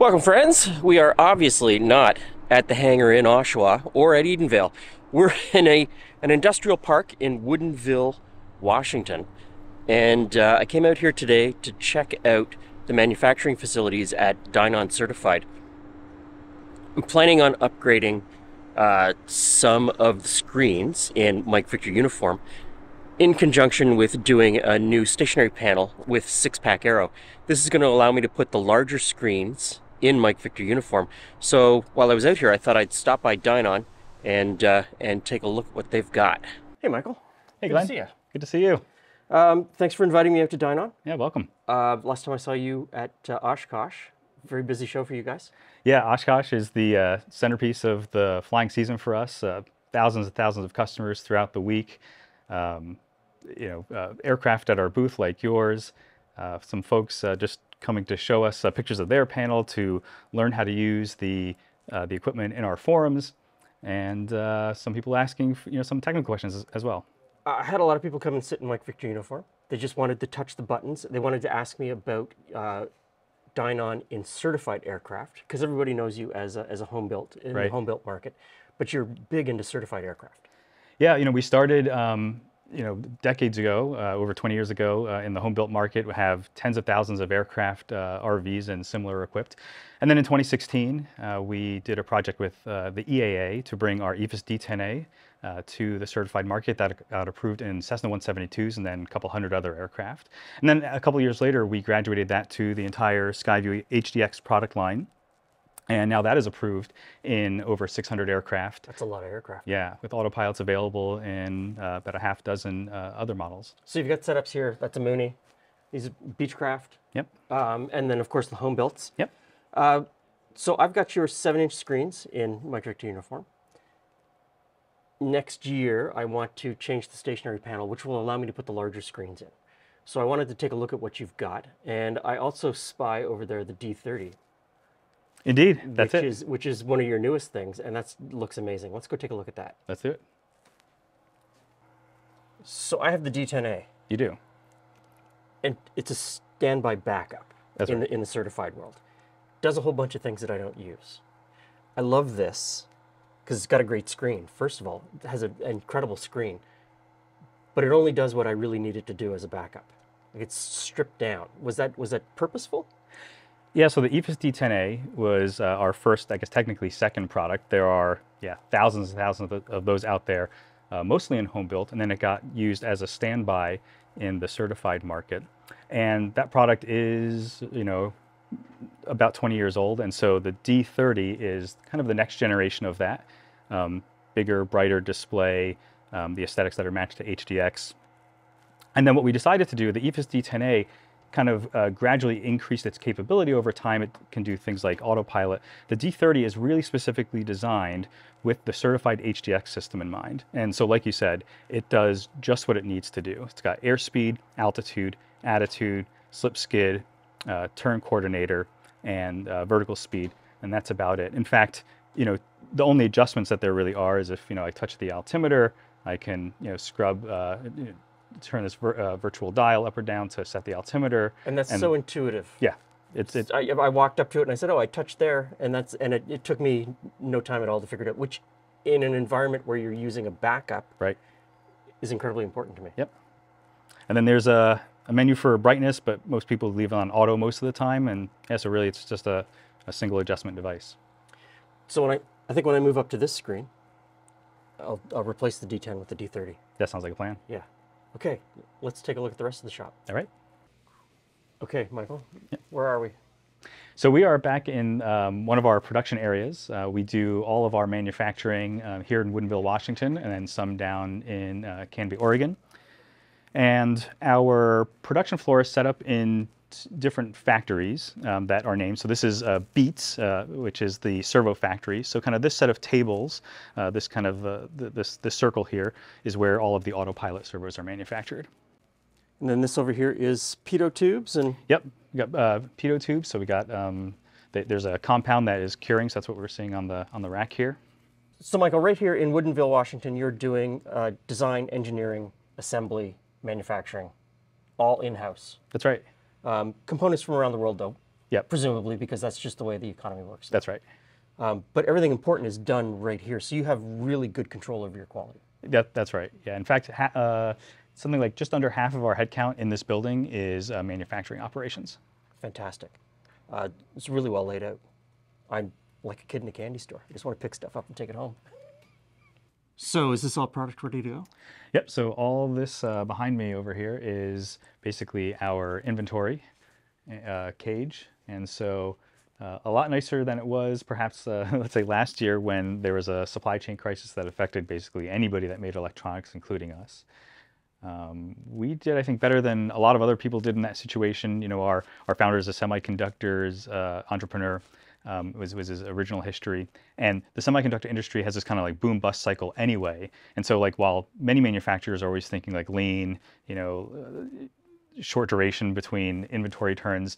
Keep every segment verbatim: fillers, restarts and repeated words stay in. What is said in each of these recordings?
Welcome, friends. We are obviously not at the hangar in Oshawa or at Edenvale. We're in a an industrial park in Woodinville, Washington, and uh, I came out here today to check out the manufacturing facilities at Dynon Certified. I'm planning on upgrading uh, some of the screens in Mike Victor uniform in conjunction with doing a new stationary panel with Six Pack Aero. This is going to allow me to put the larger screens in Mike Victor uniform. So while I was out here, I thought I'd stop by Dynon and uh, and take a look at what they've got. Hey, Michael. Hey, Glen. Good to see you. Good to see you. Um, thanks for inviting me up to Dynon. Yeah, welcome. Uh, last time I saw you at uh, Oshkosh. Very busy show for you guys. Yeah, Oshkosh is the uh, centerpiece of the flying season for us. Uh, thousands and thousands of customers throughout the week. Um, you know, uh, aircraft at our booth like yours. Uh, some folks uh, just coming to show us uh, pictures of their panel to learn how to use the uh, the equipment in our forums, and uh, some people asking for, you know, some technical questions as, as well. I had a lot of people come and sit in Mike Victor uniform. They just wanted to touch the buttons. They wanted to ask me about uh, Dynon in certified aircraft, because everybody knows you as a, as a home built in right. the home built market, but you're big into certified aircraft. Yeah, you know, we started. Um, You know, decades ago, uh, over twenty years ago, uh, in the home-built market, we have tens of thousands of aircraft, uh, R Vs, and similar equipped. And then in twenty sixteen, uh, we did a project with uh, the E A A to bring our EFIS D ten A uh, to the certified market. That got approved in Cessna one seventy-twos and then a couple hundred other aircraft. And then a couple years later, we graduated that to the entire Skyview H D X product line. And now that is approved in over six hundred aircraft. That's a lot of aircraft. Yeah, with autopilots available in uh, about a half dozen uh, other models. So you've got setups here. That's a Mooney. These are Beechcraft. Yep. Um, and then, of course, the home builts. Yep. Uh, so I've got your seven inch screens in Mike Victor uniform. Next year, I want to change the stationary panel, which will allow me to put the larger screens in. So I wanted to take a look at what you've got. And I also spy over there the D thirty. Indeed, that's which it. Is, which is one of your newest things, and that looks amazing. Let's go take a look at that. Let's do it. So I have the D ten A. You do. And it's a standby backup that's in, right. the, in the certified world. Does a whole bunch of things that I don't use. I love this because it's got a great screen. First of all, it has an incredible screen, but it only does what I really need it to do as a backup. Like, it's stripped down. Was that, was that purposeful? Yeah, so the EFIS D ten A was uh, our first, I guess technically second product. There are yeah thousands and thousands of, of those out there, uh, mostly in home built, and then it got used as a standby in the certified market. And that product is, you know, about twenty years old, and so the D thirty is kind of the next generation of that. Um, bigger, brighter display, um, the aesthetics that are matched to H D X. And then what we decided to do, the EFIS D ten A, kind of uh, gradually increased its capability over time. It can do things like autopilot. The D thirty is really specifically designed with the certified H D X system in mind. And so like you said, it does just what it needs to do. It's got airspeed, altitude, attitude, slip skid, uh, turn coordinator, and uh, vertical speed, and that's about it. In fact, you know, the only adjustments that there really are is if, you know, I touch the altimeter, I can, you know, scrub, uh, you know, turn this vir uh, virtual dial up or down to set the altimeter, and that's and, so intuitive. Yeah, it's. it's I, I walked up to it and I said, "Oh, I touched there," and that's and it, it took me no time at all to figure it out. Which, in an environment where you're using a backup, right, is incredibly important to me. Yep. And then there's a, a menu for brightness, but most people leave it on auto most of the time, and yeah, so really it's just a, a single adjustment device. So when I I think when I move up to this screen, I'll I'll replace the D ten with the D thirty. That sounds like a plan. Yeah. Okay, let's take a look at the rest of the shop. All right. Okay, Michael, yeah. Where are we? So we are back in um, one of our production areas. Uh, we do all of our manufacturing uh, here in Woodinville, Washington, and then some down in uh, Canby, Oregon. And our production floor is set up in different factories um, that are named. So this is uh, Beats, uh, which is the servo factory. So kind of this set of tables, uh, this kind of uh, th this this circle here is where all of the autopilot servos are manufactured. And then this over here is pitot tubes and yep, we got uh, pitot tubes. So we got um, th there's a compound that is curing. So that's what we're seeing on the on the rack here. So Michael, right here in Woodinville, Washington, you're doing uh, design, engineering, assembly, manufacturing, all in-house. That's right. Um, components from around the world, though, Yep. Presumably, because that's just the way the economy works. That's right. Um, but everything important is done right here, so you have really good control over your quality. That, that's right. Yeah. In fact, ha uh, something like just under half of our headcount in this building is uh, manufacturing operations. Fantastic. Uh, it's really well laid out. I'm like a kid in a candy store. I just want to pick stuff up and take it home. So is this all product ready to go? Yep. So all this uh, behind me over here is basically our inventory uh, cage. And so uh, a lot nicer than it was perhaps, uh, let's say, last year when there was a supply chain crisis that affected basically anybody that made electronics, including us. Um, we did, I think, better than a lot of other people did in that situation. You know, our, our founder is a semiconductors uh, entrepreneur. Um, was, was his original history. And the semiconductor industry has this kind of like boom bust cycle anyway. And so like while many manufacturers are always thinking like lean, you know, uh, short duration between inventory turns,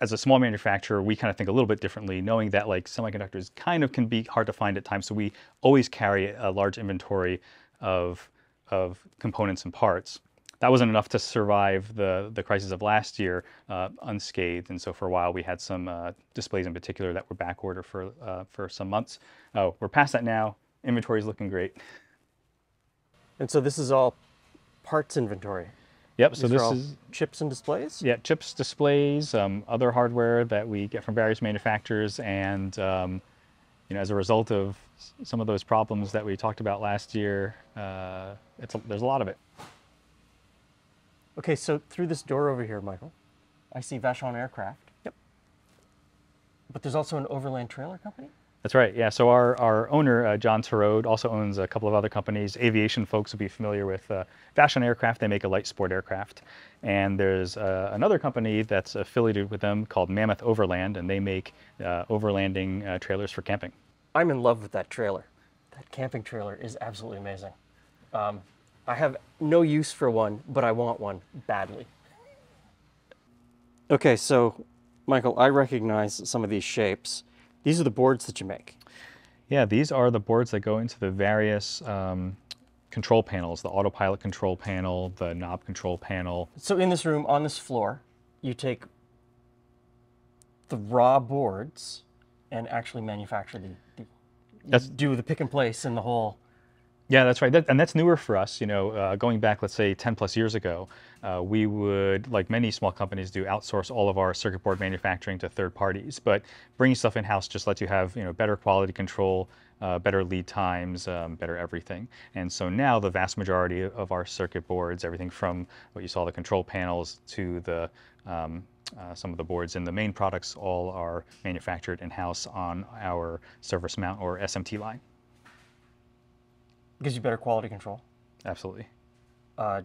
as a small manufacturer, we kind of think a little bit differently, knowing that like semiconductors kind of can be hard to find at times. So we always carry a large inventory of, of components and parts. That wasn't enough to survive the, the crisis of last year uh, unscathed. And so for a while, we had some uh, displays in particular that were back ordered for, uh, for some months. Oh, we're past that now. Inventory is looking great. And so this is all parts inventory? Yep. These so this is chips and displays? Yeah, chips, displays, um, other hardware that we get from various manufacturers. And um, you know, as a result of some of those problems that we talked about last year, uh, it's a, there's a lot of it. Okay, so through this door over here, Michael, I see Vachon Aircraft. Yep. But there's also an Overland Trailer Company? That's right, yeah. So our, our owner, uh, John Tarode, also owns a couple of other companies. Aviation folks will be familiar with uh, Vachon Aircraft. They make a light sport aircraft. And there's uh, another company that's affiliated with them called Mammoth Overland, and they make uh, overlanding uh, trailers for camping. I'm in love with that trailer. That camping trailer is absolutely amazing. Um, I have no use for one, but I want one badly. Okay, so Michael, I recognize some of these shapes. These are the boards that you make. Yeah, these are the boards that go into the various um, control panels, the autopilot control panel, the knob control panel. So in this room, on this floor, you take the raw boards and actually manufacture the, the That's, do the pick and place and the whole. Yeah, that's right. That, and that's newer for us, you know, uh, going back, let's say ten plus years ago, uh, we would, like many small companies do, outsource all of our circuit board manufacturing to third parties. But bringing stuff in-house just lets you have, you know, better quality control, uh, better lead times, um, better everything. And so now the vast majority of our circuit boards, everything from what you saw, the control panels to the, um, uh, some of the boards in the main products, all are manufactured in-house on our service mount or S M T line. Gives you better quality control. Absolutely. Uh,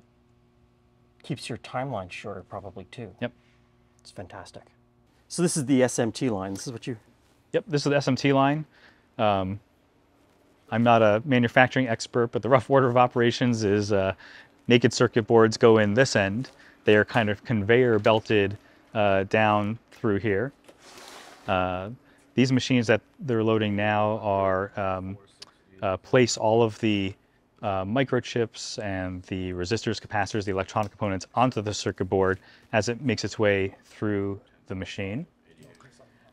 keeps your timeline shorter probably too. Yep. It's fantastic. So this is the S M T line. This is what you... Yep, this is the S M T line. Um, I'm not a manufacturing expert, but the rough order of operations is uh, naked circuit boards go in this end. They are kind of conveyor belted uh, down through here. Uh, these machines that they're loading now are... Um, Uh, place all of the uh, microchips and the resistors, capacitors, the electronic components onto the circuit board as it makes its way through the machine.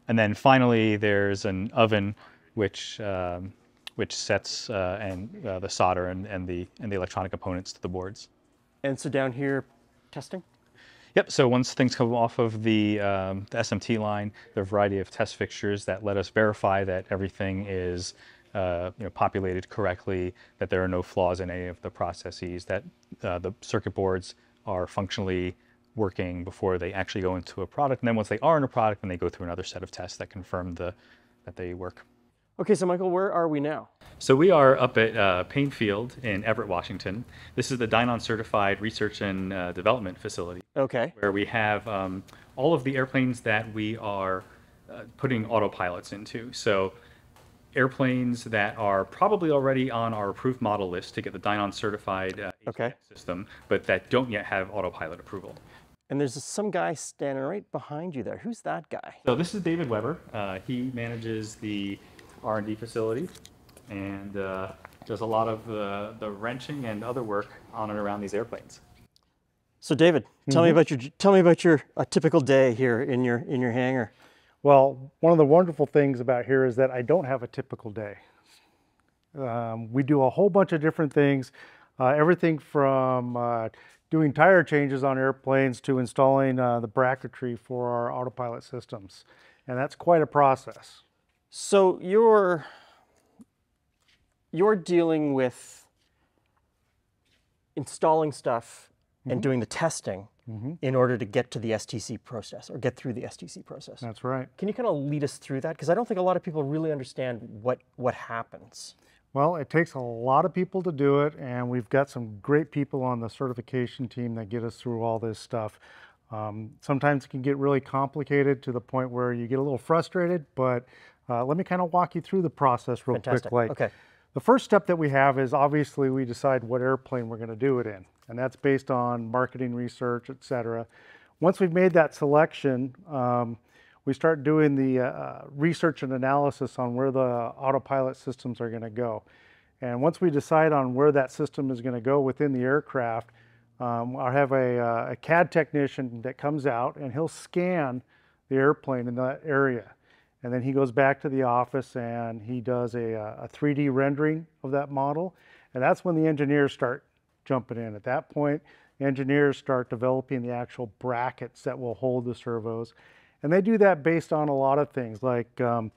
And then finally, there's an oven which um, which sets uh, and uh, the solder and, and the and the electronic components to the boards. And so down here, testing? Yep, so once things come off of the, um, the S M T line, there are a variety of test fixtures that let us verify that everything is Uh, you know, populated correctly, that there are no flaws in any of the processes, that uh, the circuit boards are functionally working before they actually go into a product. And then once they are in a product, then they go through another set of tests that confirm the, that they work. Okay, so Michael, where are we now? So we are up at uh, Paine Field in Everett, Washington. This is the Dynon Certified Research and uh, Development Facility. Okay. Where we have um, all of the airplanes that we are uh, putting autopilots into. So airplanes that are probably already on our approved model list to get the Dynon Certified uh, okay. system, but that don't yet have autopilot approval. And there's some guy standing right behind you there. Who's that guy? So this is David Weber. Uh, he manages the R and D facility and uh, does a lot of uh, the wrenching and other work on and around these airplanes. So David, mm-hmm. tell me about your tell me about your a typical day here in your in your hangar. Well, one of the wonderful things about here is that I don't have a typical day. Um, we do a whole bunch of different things, uh, everything from uh, doing tire changes on airplanes to installing uh, the bracketry for our autopilot systems. And that's quite a process. So you're, you're dealing with installing stuff mm-hmm. and doing the testing mm-hmm. in order to get to the S T C process or get through the S T C process. That's right. Can you kind of lead us through that? Because I don't think a lot of people really understand what, what happens. Well, it takes a lot of people to do it, and we've got some great people on the certification team that get us through all this stuff. Um, sometimes it can get really complicated to the point where you get a little frustrated, but uh, let me kind of walk you through the process real Fantastic. quickly. Okay. The first step that we have is obviously we decide what airplane we're going to do it in, and that's based on marketing research, et cetera. Once we've made that selection, um, we start doing the uh, research and analysis on where the autopilot systems are going to go. And once we decide on where that system is going to go within the aircraft, um, I'll have a, uh, a C A D technician that comes out and he'll scan the airplane in that area. And then he goes back to the office and he does a, a three D rendering of that model. And that's when the engineers start jumping in. At that point, engineers start developing the actual brackets that will hold the servos. And they do that based on a lot of things, like um,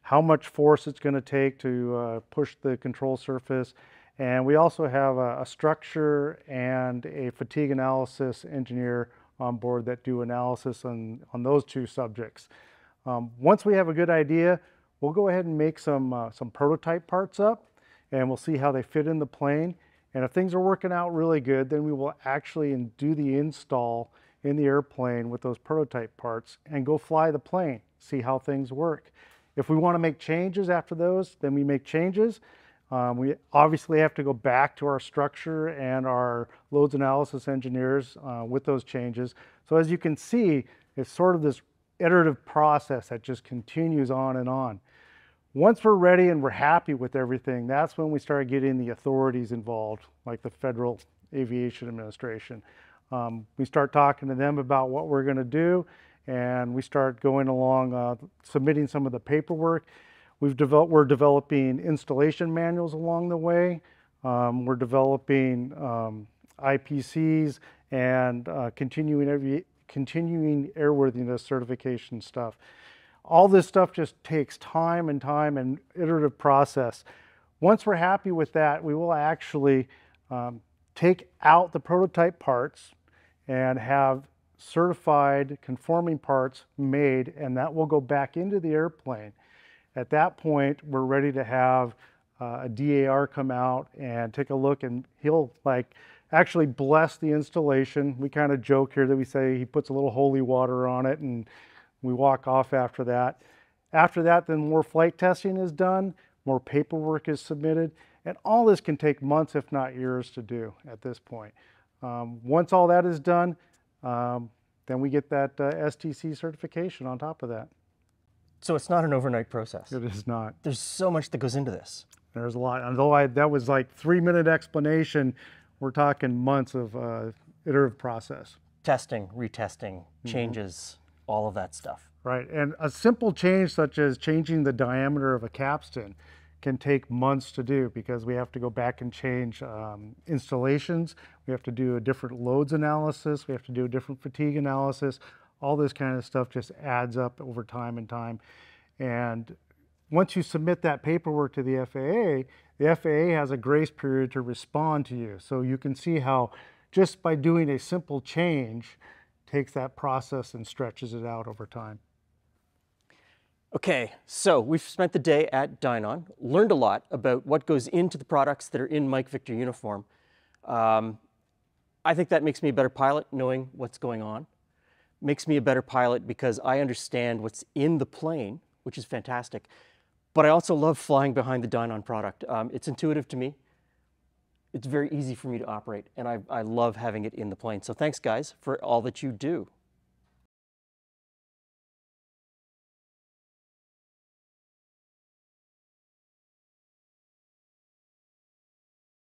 how much force it's going to take to uh, push the control surface. And we also have a, a structure and a fatigue analysis engineer on board that do analysis on, on those two subjects. Um, once we have a good idea, we'll go ahead and make some, uh, some prototype parts up, and we'll see how they fit in the plane. And if things are working out really good, then we will actually do the install in the airplane with those prototype parts and go fly the plane, see how things work. If we want to make changes after those, then we make changes. Um, we obviously have to go back to our structure and our loads analysis engineers uh, with those changes. So as you can see, it's sort of this iterative process that just continues on and on. Once we're ready and we're happy with everything, that's when we start getting the authorities involved, like the Federal Aviation Administration. Um, we start talking to them about what we're going to do, and we start going along, uh, submitting some of the paperwork. We've developed, we're developing installation manuals along the way. Um, we're developing um, I P Cs and uh, continuing, every, continuing airworthiness certification stuff. All this stuff just takes time and time and iterative process. Once we're happy with that, we will actually um, take out the prototype parts and have certified conforming parts made, and that will go back into the airplane. At that point, we're ready to have uh, a D A R come out and take a look, and he'll like actually bless the installation. We kind of joke here that we say he puts a little holy water on it, and we walk off after that. After that, then more flight testing is done, more paperwork is submitted, and all this can take months, if not years, to do at this point. Um, once all that is done, um, then we get that uh, S T C certification on top of that. So it's not an overnight process. It is not. There's so much that goes into this. There's a lot. Although I, that was like three-minute explanation, we're talking months of uh, iterative process. Testing, retesting, changes, mm-hmm. all of that stuff. Right, and a simple change such as changing the diameter of a capstan can take months to do, because we have to go back and change um, installations, we have to do a different loads analysis, we have to do a different fatigue analysis. All this kind of stuff just adds up over time and time. And once you submit that paperwork to the F A A, the F A A has a grace period to respond to you. So you can see how just by doing a simple change takes that process and stretches it out over time. Okay, so we've spent the day at Dynon, learned a lot about what goes into the products that are in Mike Victor uniform. Um, I think that makes me a better pilot, knowing what's going on. Makes me a better pilot because I understand what's in the plane, which is fantastic. But I also love flying behind the Dynon product. Um, it's intuitive to me. It's very easy for me to operate, and I, I love having it in the plane. So thanks, guys, for all that you do.